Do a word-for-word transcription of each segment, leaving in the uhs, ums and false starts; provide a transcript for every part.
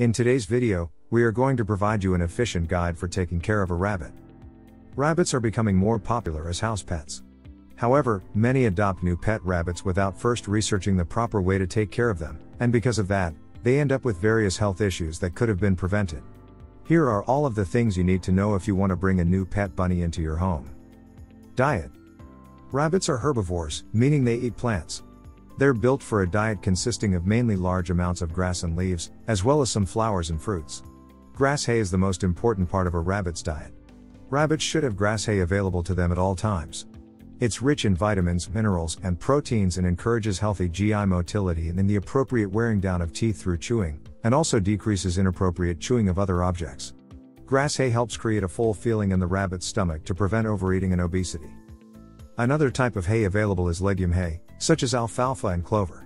In today's video, we are going to provide you an efficient guide for taking care of a rabbit. Rabbits are becoming more popular as house pets. However, many adopt new pet rabbits without first researching the proper way to take care of them, and because of that, they end up with various health issues that could have been prevented. Here are all of the things you need to know if you want to bring a new pet bunny into your home. Diet. Rabbits are herbivores, meaning they eat plants. They're built for a diet consisting of mainly large amounts of grass and leaves, as well as some flowers and fruits. Grass hay is the most important part of a rabbit's diet. Rabbits should have grass hay available to them at all times. It's rich in vitamins, minerals, and proteins and encourages healthy G I motility and in the appropriate wearing down of teeth through chewing, and also decreases inappropriate chewing of other objects. Grass hay helps create a full feeling in the rabbit's stomach to prevent overeating and obesity. Another type of hay available is legume hay, such as alfalfa and clover.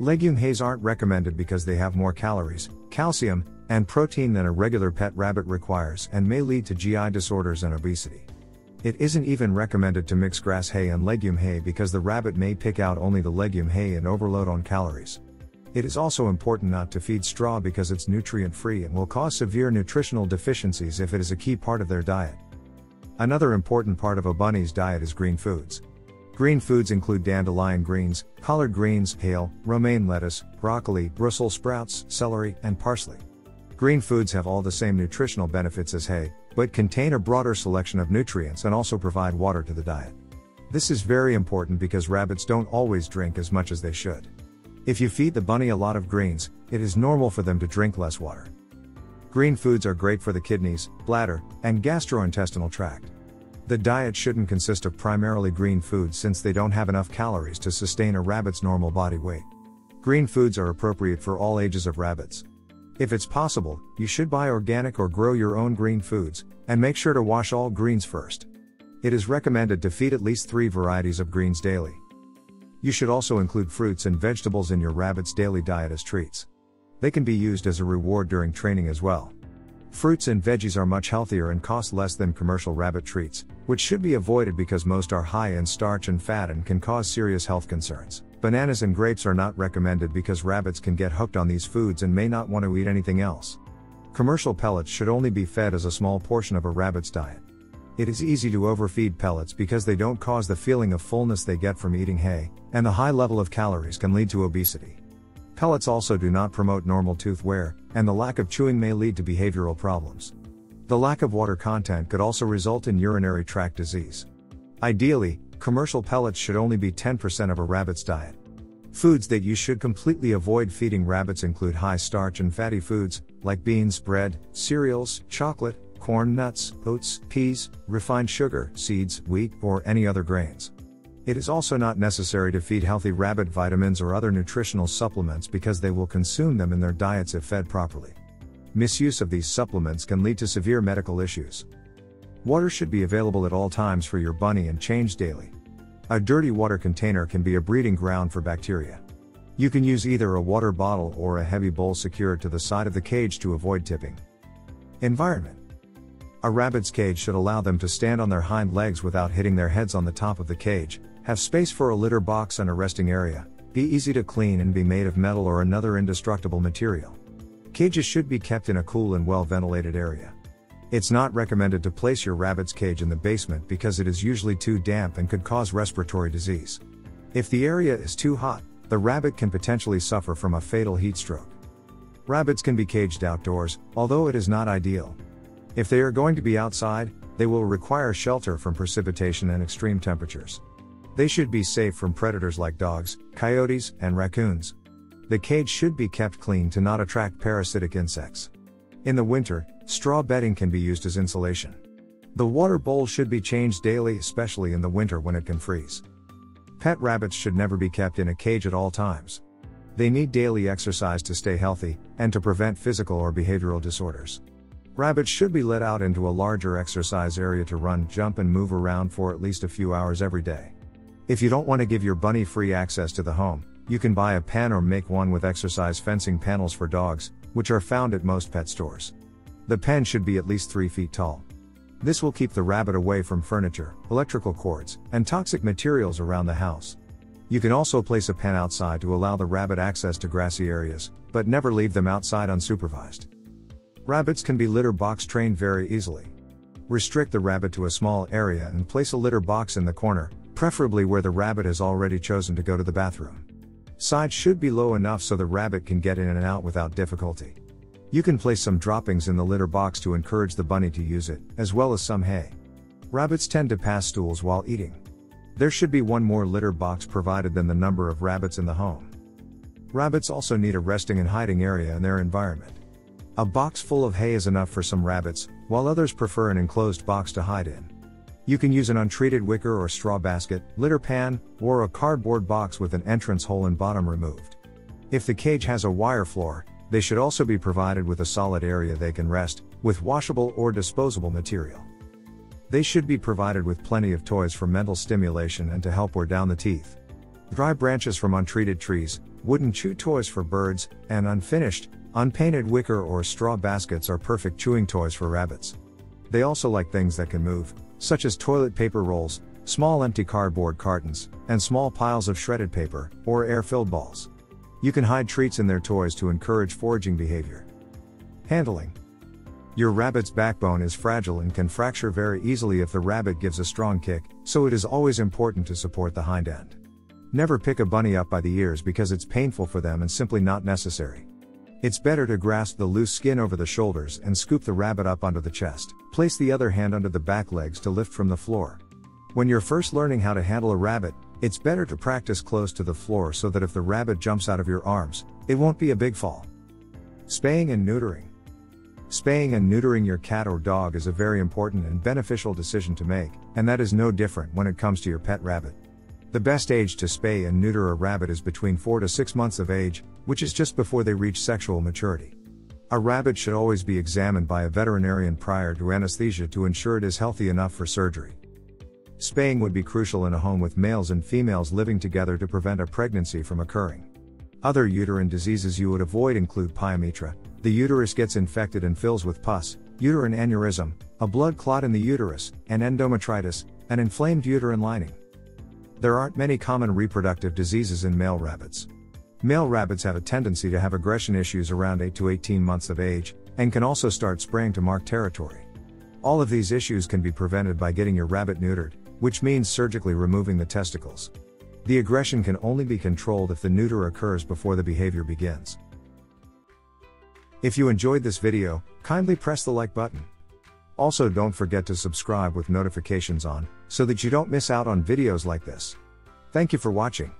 Legume hays aren't recommended because they have more calories, calcium, and protein than a regular pet rabbit requires and may lead to G I disorders and obesity. It isn't even recommended to mix grass hay and legume hay because the rabbit may pick out only the legume hay and overload on calories. It is also important not to feed straw because it's nutrient-free and will cause severe nutritional deficiencies if it is a key part of their diet. Another important part of a bunny's diet is green foods. Green foods include dandelion greens, collard greens, kale, romaine lettuce, broccoli, Brussels sprouts, celery, and parsley. Green foods have all the same nutritional benefits as hay, but contain a broader selection of nutrients and also provide water to the diet. This is very important because rabbits don't always drink as much as they should. If you feed the bunny a lot of greens, it is normal for them to drink less water. Green foods are great for the kidneys, bladder, and gastrointestinal tract. The diet shouldn't consist of primarily green foods since they don't have enough calories to sustain a rabbit's normal body weight. Green foods are appropriate for all ages of rabbits. If it's possible, you should buy organic or grow your own green foods, and make sure to wash all greens first. It is recommended to feed at least three varieties of greens daily. You should also include fruits and vegetables in your rabbit's daily diet as treats. They can be used as a reward during training as well. Fruits and veggies are much healthier and cost less than commercial rabbit treats, which should be avoided because most are high in starch and fat and can cause serious health concerns. Bananas and grapes are not recommended because rabbits can get hooked on these foods and may not want to eat anything else. Commercial pellets should only be fed as a small portion of a rabbit's diet. It is easy to overfeed pellets because they don't cause the feeling of fullness they get from eating hay, and the high level of calories can lead to obesity. Pellets also do not promote normal tooth wear, and the lack of chewing may lead to behavioral problems. The lack of water content could also result in urinary tract disease. Ideally, commercial pellets should only be ten percent of a rabbit's diet. Foods that you should completely avoid feeding rabbits include high starch and fatty foods, like beans, bread, cereals, chocolate, corn, nuts, oats, peas, refined sugar, seeds, wheat, or any other grains. It is also not necessary to feed healthy rabbit vitamins or other nutritional supplements because they will consume them in their diets if fed properly. Misuse of these supplements can lead to severe medical issues. Water should be available at all times for your bunny and changed daily. A dirty water container can be a breeding ground for bacteria. You can use either a water bottle or a heavy bowl secured to the side of the cage to avoid tipping. Environment. A rabbit's cage should allow them to stand on their hind legs without hitting their heads on the top of the cage, have space for a litter box and a resting area, be easy to clean and be made of metal or another indestructible material. Cages should be kept in a cool and well-ventilated area. It's not recommended to place your rabbit's cage in the basement because it is usually too damp and could cause respiratory disease. If the area is too hot, the rabbit can potentially suffer from a fatal heat stroke. Rabbits can be caged outdoors, although it is not ideal. If they are going to be outside, they will require shelter from precipitation and extreme temperatures. They should be safe from predators like dogs, coyotes, and raccoons. The cage should be kept clean to not attract parasitic insects. In the winter, straw bedding can be used as insulation. The water bowl should be changed daily, especially in the winter when it can freeze. Pet rabbits should never be kept in a cage at all times. They need daily exercise to stay healthy, and to prevent physical or behavioral disorders. Rabbits should be let out into a larger exercise area to run, jump, and move around for at least a few hours every day. If you don't want to give your bunny free access to the home, you can buy a pen or make one with exercise fencing panels for dogs, which are found at most pet stores. The pen should be at least three feet tall. This will keep the rabbit away from furniture, electrical cords, and toxic materials around the house. You can also place a pen outside to allow the rabbit access to grassy areas, but never leave them outside unsupervised. Rabbits can be litter box trained very easily. Restrict the rabbit to a small area and place a litter box in the corner, preferably where the rabbit has already chosen to go to the bathroom. Sides should be low enough so the rabbit can get in and out without difficulty. You can place some droppings in the litter box to encourage the bunny to use it, as well as some hay. Rabbits tend to pass stools while eating. There should be one more litter box provided than the number of rabbits in the home. Rabbits also need a resting and hiding area in their environment. A box full of hay is enough for some rabbits, while others prefer an enclosed box to hide in. You can use an untreated wicker or straw basket, litter pan, or a cardboard box with an entrance hole and bottom removed. If the cage has a wire floor, they should also be provided with a solid area they can rest, with washable or disposable material. They should be provided with plenty of toys for mental stimulation and to help wear down the teeth. Dry branches from untreated trees, wooden chew toys for birds, and unfinished, unpainted wicker or straw baskets are perfect chewing toys for rabbits. They also like things that can move, such as toilet paper rolls, small empty cardboard cartons, and small piles of shredded paper, or air-filled balls. You can hide treats in their toys to encourage foraging behavior. Handling. Your rabbit's backbone is fragile and can fracture very easily if the rabbit gives a strong kick, so it is always important to support the hind end. Never pick a bunny up by the ears because it's painful for them and simply not necessary. It's better to grasp the loose skin over the shoulders and scoop the rabbit up under the chest. Place the other hand under the back legs to lift from the floor. When you're first learning how to handle a rabbit, it's better to practice close to the floor so that if the rabbit jumps out of your arms, it won't be a big fall. Spaying and neutering. Spaying and neutering your cat or dog is a very important and beneficial decision to make, and that is no different when it comes to your pet rabbit. The best age to spay and neuter a rabbit is between four to six months of age, which is just before they reach sexual maturity. A rabbit should always be examined by a veterinarian prior to anesthesia to ensure it is healthy enough for surgery. Spaying would be crucial in a home with males and females living together to prevent a pregnancy from occurring. Other uterine diseases you would avoid include pyometra. The uterus gets infected and fills with pus, uterine aneurysm, a blood clot in the uterus, and endometritis, an inflamed uterine lining. There aren't many common reproductive diseases in male rabbits. Male rabbits have a tendency to have aggression issues around eight to eighteen months of age, and can also start spraying to mark territory. All of these issues can be prevented by getting your rabbit neutered, which means surgically removing the testicles. The aggression can only be controlled if the neuter occurs before the behavior begins. If you enjoyed this video, kindly press the like button. Also, don't forget to subscribe with notifications on, so that you don't miss out on videos like this. Thank you for watching.